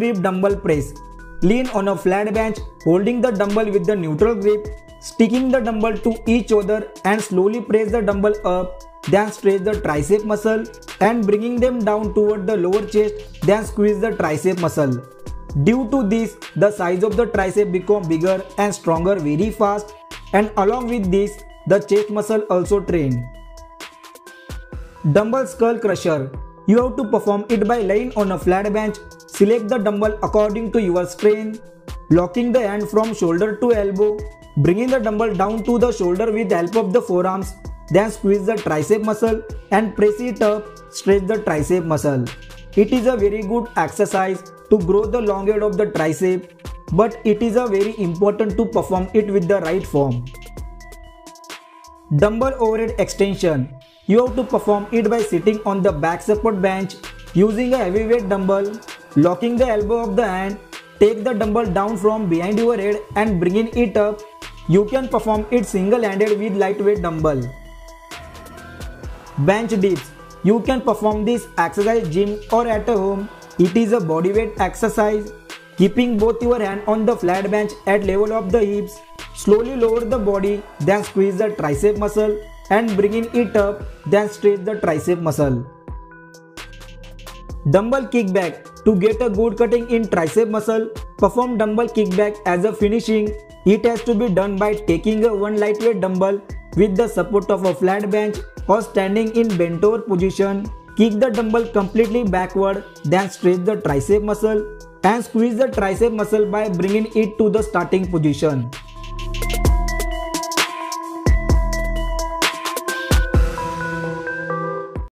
grip dumbbell press. Lean on a flat bench, holding the dumbbell with the neutral grip, sticking the dumbbell to each other and slowly press the dumbbell up, then stretch the tricep muscle and bringing them down toward the lower chest, then squeeze the tricep muscle. Due to this, the size of the tricep become bigger and stronger very fast, and along with this, the chest muscle also train. Dumbbell skull crusher. You have to perform it by laying on a flat bench, select the dumbbell according to your strength, locking the hand from shoulder to elbow, bringing the dumbbell down to the shoulder with the help of the forearms, then squeeze the tricep muscle and press it up, stretch the tricep muscle. It is a very good exercise to grow the long head of the tricep, but it is a very important to perform it with the right form. Dumbbell overhead extension. You have to perform it by sitting on the back support bench, using a heavyweight dumbbell, locking the elbow of the hand, take the dumbbell down from behind your head and bringing it up. You can perform it single-handed with lightweight dumbbell. Bench dips. You can perform this exercise gym or at home. It is a bodyweight exercise. Keeping both your hand on the flat bench at level of the hips, slowly lower the body, then squeeze the tricep muscle and bringing it up, then stretch the tricep muscle. Dumbbell kickback. To get a good cutting in tricep muscle, perform dumbbell kickback as a finishing. It has to be done by taking a one lightweight dumbbell with the support of a flat bench or standing in bent over position. Kick the dumbbell completely backward, then stretch the tricep muscle and squeeze the tricep muscle by bringing it to the starting position.